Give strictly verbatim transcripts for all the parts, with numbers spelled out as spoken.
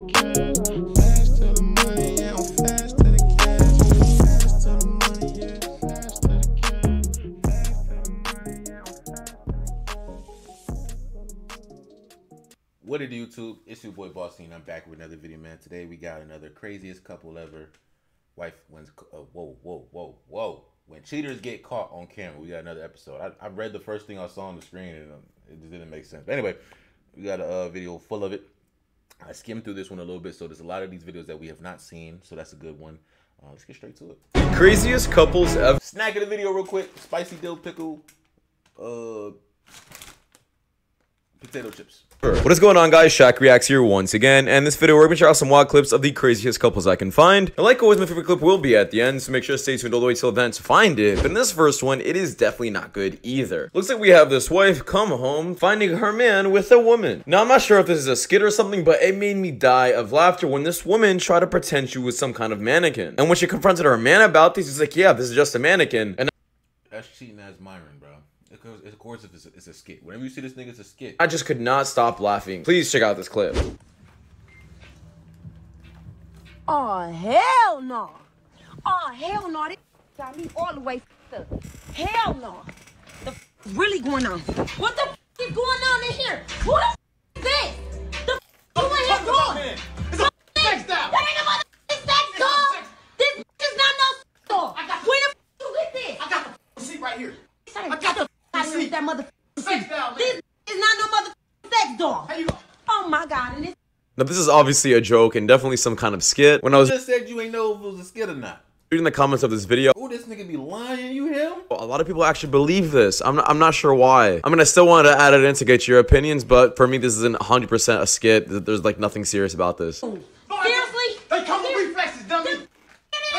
What it do, YouTube? It's your boy Bossy, and I'm back with another video, man. Today we got another craziest couple ever. Wife wins. Uh, whoa, whoa, whoa, whoa! When cheaters get caught on camera, we got another episode. I, I read the first thing I saw on the screen, and um, it just didn't make sense. But anyway, we got a uh, video full of it. I skimmed through this one a little bit, so there's a lot of these videos that we have not seen, so that's a good one. Uh, let's get straight to it. Craziest couples ever. Snack of the video real quick. Spicy dill pickle. Uh, potato chips. What is going on, guys? Shaq Reacts here once again, and this video we're going to share out some wild clips of the craziest couples I can find. And like always, my favorite clip will be at the end, so make sure to stay tuned all the way till then to find it. But in this first one, it is definitely not good either. Looks like we have this wife come home, finding her man with a woman. Now, I'm not sure if this is a skit or something, but it made me die of laughter when this woman tried to pretend she was some kind of mannequin. And when she confronted her man about this, he's like, yeah, this is just a mannequin. And that's cheating as Myron, bro. Because of course it's a, it's a skit. Whenever you see this nigga, it's a skit. I just could not stop laughing. Please check out this clip. Oh, hell no. Oh, hell no. They got me all the way f***ed up. Hell no. The f*** is really going on? What the f*** is going on in here? Who the f*** is this? The f*** you in here doing? It's a sex doll. That ain't a motherfucking sex doll. This f*** is not no doll. Where the f*** you get this? I got the f*** seat right here. I got the with that mother sex doll. This is not no mother sex doll. How you go? Oh my god. And this now, this is obviously a joke and definitely some kind of skit. When I was just said you ain't know if it was a skit or not. Reading the comments of this video, oh, this nigga be lying, you him? A lot of people actually believe this. I'm not, I'm not sure why. I mean, I still wanted to add it in to get your opinions, but for me, this isn't one hundred percent a skit. There's like nothing serious about this. Seriously? They come with reflexes, dummy. They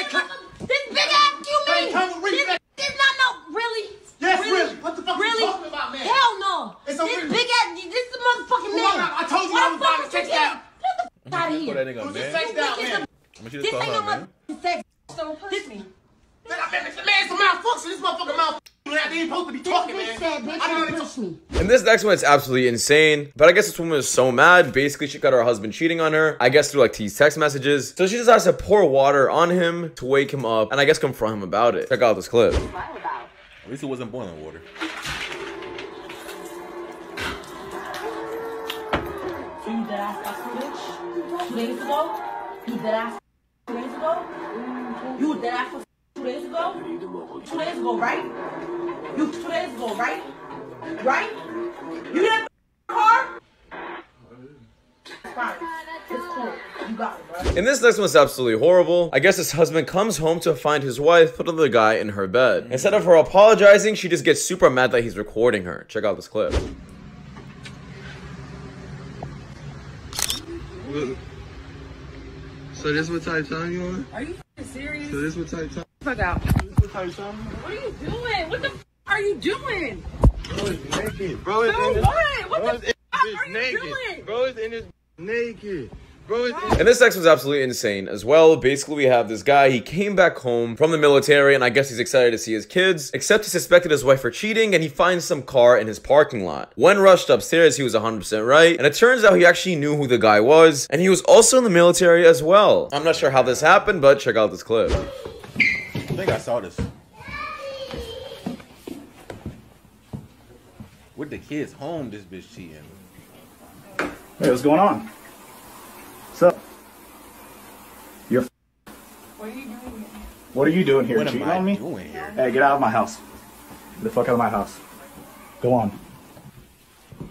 come with reflexes. This not no, really? Yes, really? Really? What the fuck really? Are you talking about, man? Hell no! It's a this really big ass, this is the motherfucking man. I, I told you I was about to sex down. Get the f*** out of here. That nigga, this sex down, man. This ain't no motherfucking sex. Don't push me. Man, it's a malfunction. This motherfucking malfunction. I didn't supposed to be talking, man. Said, bitch, I didn't push me. And this next one is absolutely insane. But I guess this woman is so mad. Basically, she got her husband cheating on her. I guess through like these text messages. So she decides to pour water on him to wake him up and I guess confront him about it. Check out this clip. At least it wasn't boiling water. So you dead ass fuck bitch? Two days ago? You dead ass two days ago? You dead ass two days ago? Two days ago, right? You two days ago, right? Right? You didn't car? And this next one's absolutely horrible. I guess his husband comes home to find his wife put another guy in her bed. Instead of her apologizing, she just gets super mad that he's recording her. Check out this clip. So this what type time you on? Are you serious? So this what type time? Fuck out. What type time? What are you doing? What the f are you doing? Bro, it's naked. Bro, it's so in what? What bro, the f are you naked. Doing? Bro, it's in his naked. And this text was absolutely insane as well. Basically, we have this guy. He came back home from the military, and I guess he's excited to see his kids. Except he suspected his wife for cheating, and he finds some car in his parking lot. When rushed upstairs, he was one hundred percent right. And it turns out he actually knew who the guy was, and he was also in the military as well. I'm not sure how this happened, but check out this clip. I think I saw this. With the kids home, this bitch cheating. Hey, what's going on? What's up? You're what are you doing here? What are you doing here? What am I on me? Doing here? Hey, get out of my house. Get the fuck out of my house. Go on.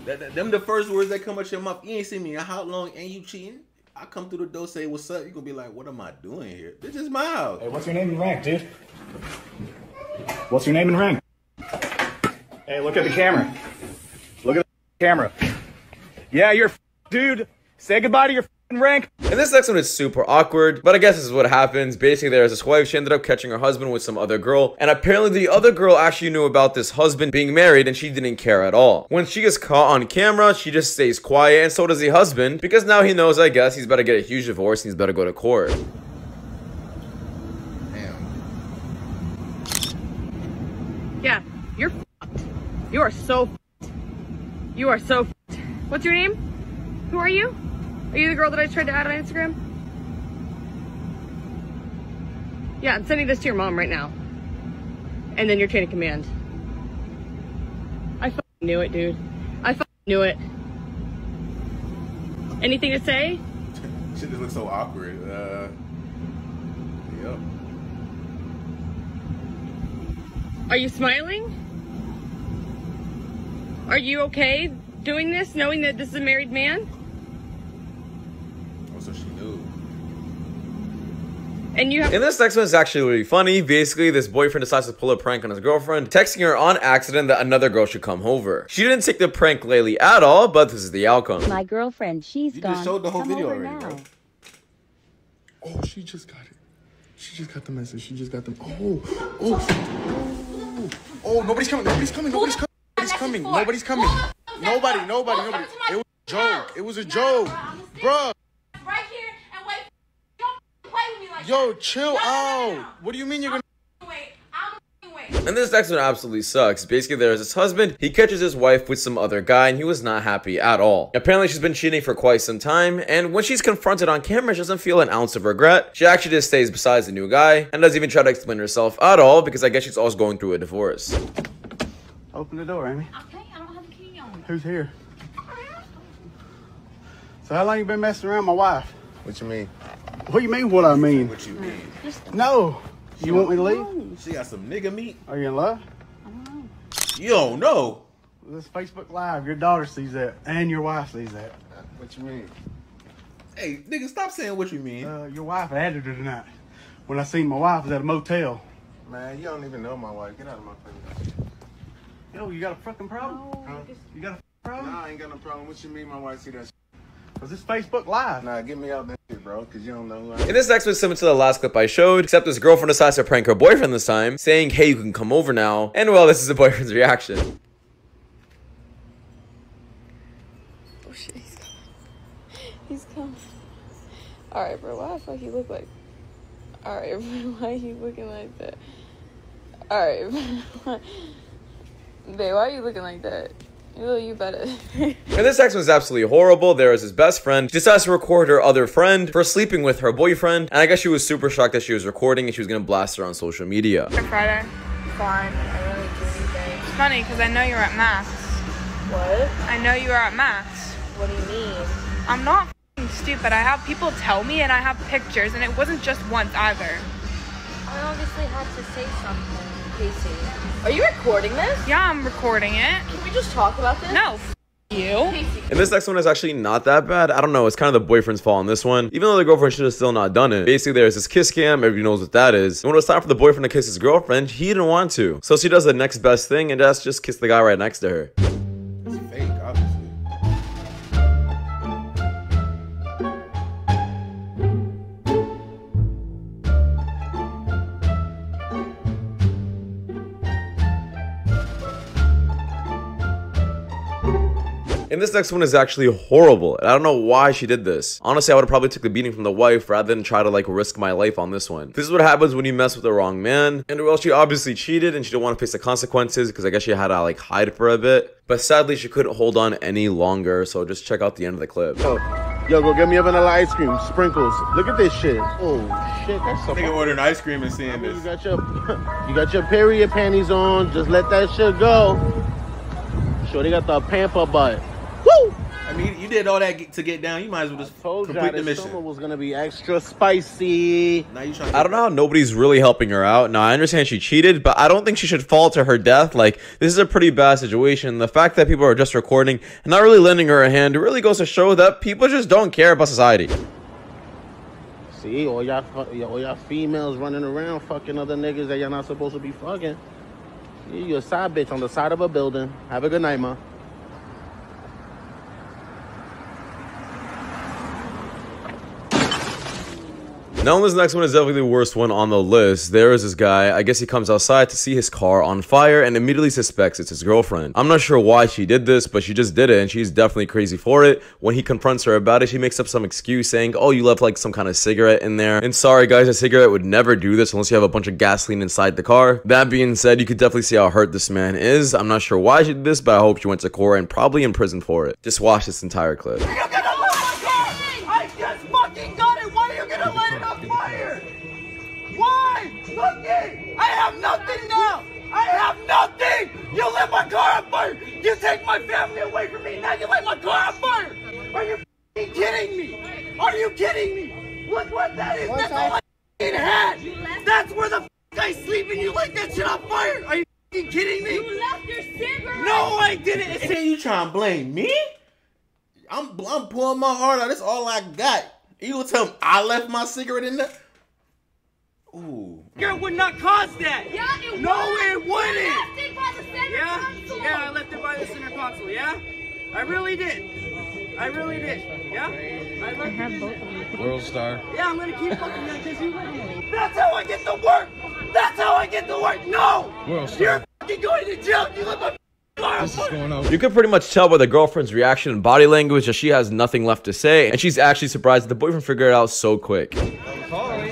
That, that, them the first words that come out your mouth. You ain't seen me in how long and you cheating? I come through the door, say what's up. You gonna be like, what am I doing here? This is my house. Hey, what's your name and rank, dude? What's your name and rank? Hey, look at the camera. Look at the camera. Yeah, you're dude. Say goodbye to your rank. And this next one is super awkward, but I guess this is what happens. Basically, there's this wife. She ended up catching her husband with some other girl, and apparently the other girl actually knew about this husband being married, and she didn't care at all. When she gets caught on camera, she just stays quiet, and so does the husband, because now he knows, I guess, he's about to get a huge divorce, and he's about to go to court. Damn. Yeah, you're fucked. You are so fucked. You are so fucked. What's your name? Who are you? Are you the girl that I tried to add on Instagram? Yeah, I'm sending this to your mom right now. And then your chain of command. I f***ing knew it, dude. I f***ing knew it. Anything to say? Shit just looks so awkward. Uh, yep. Are you smiling? Are you okay doing this, knowing that this is a married man? Oh, so she knew. And, you and this next one is actually really funny. Basically, this boyfriend decides to pull a prank on his girlfriend, texting her on accident that another girl should come over. She didn't take the prank lately at all, but this is the outcome. My girlfriend, she's you gone. You just showed the whole come video already, bro. Oh, she just got it. She just got the message. She just got the... Oh, oh, oh, oh, nobody's coming. Nobody's coming. Nobody's coming. Nobody's coming. Nobody's coming. Nobody, nobody, nobody. It was a joke. It was a joke. Bruh. Yo, chill no, out. No, no, no. What do you mean you're gonna wait? I'm wait. And this next one absolutely sucks. Basically, there is this husband. He catches his wife with some other guy, and he was not happy at all. Apparently, she's been cheating for quite some time, and when she's confronted on camera, she doesn't feel an ounce of regret. She actually just stays beside the new guy and doesn't even try to explain herself at all, because I guess she's also going through a divorce. Open the door, Amy. Okay, I don't have the key on. Who's here? So how long you been messing around my wife? What you mean? What do you mean what I mean? What you mean? No. You want me to leave? She got some nigga meat. Are you in love? I don't know. You don't know? This is Facebook Live. Your daughter sees that. And your wife sees that. What you mean? Hey, nigga, stop saying what you mean. Uh, your wife added her tonight. When I seen my wife was at a motel. Man, you don't even know my wife. Get out of my place. Yo, you got a fucking problem? No, huh? Just... You got a problem? Nah, I ain't got no problem. What you mean my wife see that? Cause it's Facebook Live. Nah, get me out there. Bro, because you don't know who I am. And this next was similar to the last clip I showed, except this girlfriend decides to prank her boyfriend this time, saying, hey, you can come over now. And well, this is the boyfriend's reaction. Oh shit, he's coming. He's coming. Alright, bro, why the fuck you look like? Alright, bro, why you looking like that? Alright, bro, babe, why are you looking like that? Ooh, you better. And this next one's absolutely horrible. There is his best friend. She decides to record her other friend for sleeping with her boyfriend. And I guess she was super shocked that she was recording and she was going to blast her on social media. Friday. Fine. I really do anything. It's funny because I know you're at mass. What? I know you are at mass. What do you mean? I'm not f***ing stupid. I have people tell me and I have pictures and it wasn't just once either. I obviously had to say something. Casey. Are you recording this? Yeah, I'm recording it. Can we just talk about this? No, f you. Casey. And this next one is actually not that bad. I don't know. It's kind of the boyfriend's fault on this one. Even though the girlfriend should have still not done it. Basically, there's this kiss cam. Everybody knows what that is. And when it was time for the boyfriend to kiss his girlfriend, he didn't want to. So she does the next best thing and that's just kiss the guy right next to her. It's fake, obviously. And this next one is actually horrible. And I don't know why she did this. Honestly, I would have probably took the beating from the wife rather than try to like risk my life on this one. This is what happens when you mess with the wrong man. And well, she obviously cheated and she didn't want to face the consequences because I guess she had to like hide for a bit. But sadly, she couldn't hold on any longer. So just check out the end of the clip. Yo, yo go get me a vanilla ice cream, sprinkles. Look at this shit. Oh shit, that's so. Nigga ordering ice cream and seeing this. You got your, you got your period panties on. Just let that shit go. Sure, they got the pamper butt. Woo! I mean, you did all that to get down. You might as well just told complete the mission. Summer was gonna be extra spicy. Now you trying to I don't know how nobody's really helping her out. Now I understand she cheated, but I don't think she should fall to her death. Like this is a pretty bad situation. The fact that people are just recording and not really lending her a hand really goes to show that people just don't care about society. See, all y'all, all y'all females running around fucking other niggas that y'all not supposed to be fucking. You're a side bitch on the side of a building. Have a good night, ma. Now this next one is definitely the worst one on the list. There is this guy, I guess he comes outside to see his car on fire and immediately suspects it's his girlfriend. I'm not sure why she did this, but she just did it and she's definitely crazy for it. When he confronts her about it, she makes up some excuse saying, oh, you left like some kind of cigarette in there. And sorry guys, a cigarette would never do this unless you have a bunch of gasoline inside the car. That being said, you could definitely see how hurt this man is. I'm not sure why she did this, but I hope she went to court and probably in prison for it. Just watch this entire clip. I have nothing now. I have nothing. You lit my car on fire. You take my family away from me. Now you light my car on fire. Are you f***ing kidding me? Are you kidding me? Look what that is. That's all I f***ing had. That's where the f*** I sleep and you light that shit on fire. Are you f***ing kidding me? You left your cigarette. No, I didn't. Hey, you trying to blame me? I'm, I'm pulling my heart out. That's all I got. You gonna tell him I left my cigarette in there? Ooh. Cigarette would not cause that. Yeah, it no, would. It wouldn't. You left it by the center yeah? console. Yeah, I left it by the center console, yeah? I really did. I really did. Yeah? I left I have it both of them. World star. Yeah, I'm going to keep fucking that because you wouldn't. That's how I get to work. That's how I get to work. No. World star. You're fucking going to jail. You live my This is going on. You can pretty much tell by the girlfriend's reaction and body language that she has nothing left to say, and she's actually surprised that the boyfriend figured it out so quick. There it goes.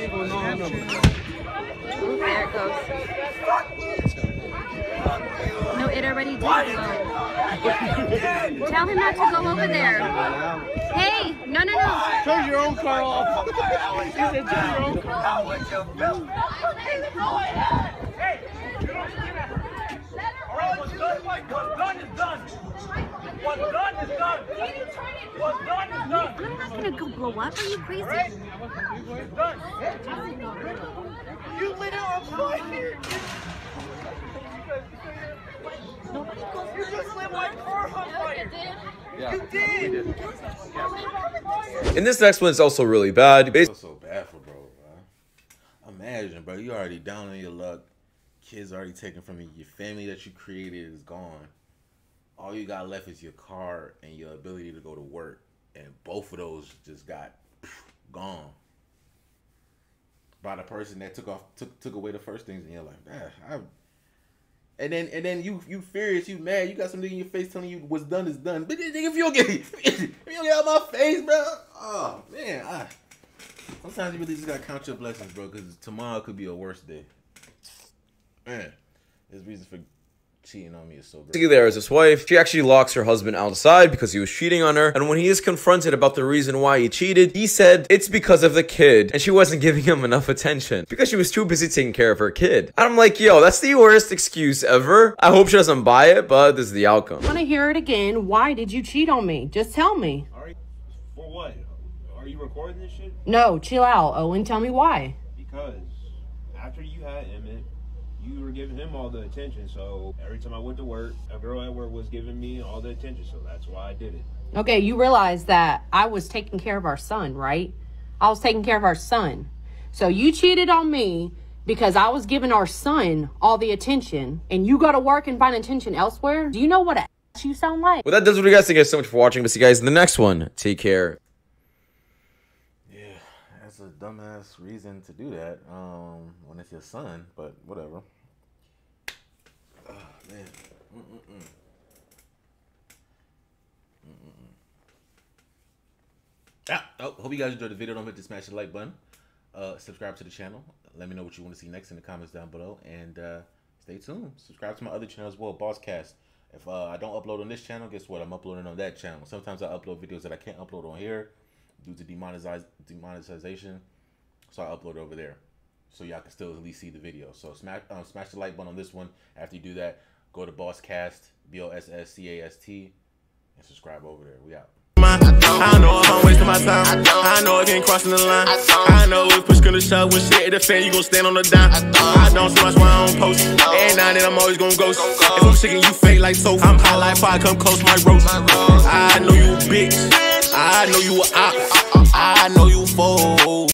No, it already did go. Tell him not to go over there. Hey, no, no, no. Turn your own car off. He said turn your own car off. Hey, you don't do that. What's done, what's done is done. What's done is done. What's done is done. I'm not gonna go blow up. Are you crazy? Right. It's done. You lit it on fire. Nobody goes. You just lit my car on fire. Yeah, you did. You did. And this next one is also really bad. I feel so bad for bro, bro. Imagine, bro. You already down on your luck. Kids already taken from you. Your family that you created is gone. All you got left is your car and your ability to go to work. And both of those just got gone by the person that took off took took away the first things. And you're like, man, I. And then and then you you furious, you mad, you got something in your face telling you what's done is done. But if you don't get if you don't get out of my face, bro. Oh man, I. Sometimes you really just gotta count your blessings, bro, because tomorrow could be a worse day. Man, his reason for cheating on me is so bad. There is his wife. She actually locks her husband outside because he was cheating on her. And when he is confronted about the reason why he cheated, he said it's because of the kid and she wasn't giving him enough attention because she was too busy taking care of her kid. And I'm like, yo, that's the worst excuse ever. I hope she doesn't buy it, but this is the outcome. I want to hear it again. Why did you cheat on me? Just tell me. Are you, for what? Are you recording this shit? No, chill out, Owen. Tell me why. Because after you had Emmett, you were giving him all the attention, so every time I went to work, a girl at work was giving me all the attention, so that's why I did it. Okay, you realize that I was taking care of our son, right? I was taking care of our son. So you cheated on me because I was giving our son all the attention, and you go to work and find attention elsewhere? Do you know what a ass you sound like? Well, that does it for you guys. Thank you guys so much for watching. But see you guys in the next one. Take care. Yeah, that's a dumbass reason to do that um, when it's your son, but whatever. Oh, man. Mm -mm -mm. Mm -mm -mm. Ah, oh, hope you guys enjoyed the video. Don't forget to smash the like button. Uh, subscribe to the channel. Let me know what you want to see next in the comments down below. And uh, stay tuned. Subscribe to my other channel as well, BossCast. If uh, I don't upload on this channel, guess what? I'm uploading on that channel. Sometimes I upload videos that I can't upload on here due to demonetization. So I upload over there. So y'all can still at least see the video. So smash um, smash the like button on this one. After you do that, go to BossCast, B O S S C A S T, and subscribe over there. We out. I know if I'm wasting my time. I know if you ain't crossing the line. I know if push gonna shove with shit at the fan, you gon' stand on the dime. I don't see much why I don't post. And now that I'm always gon' ghost. If I'm shaking you fake like so, I'm high like fire, come close my roast. I know you bitch. I know you a op. I know you fool.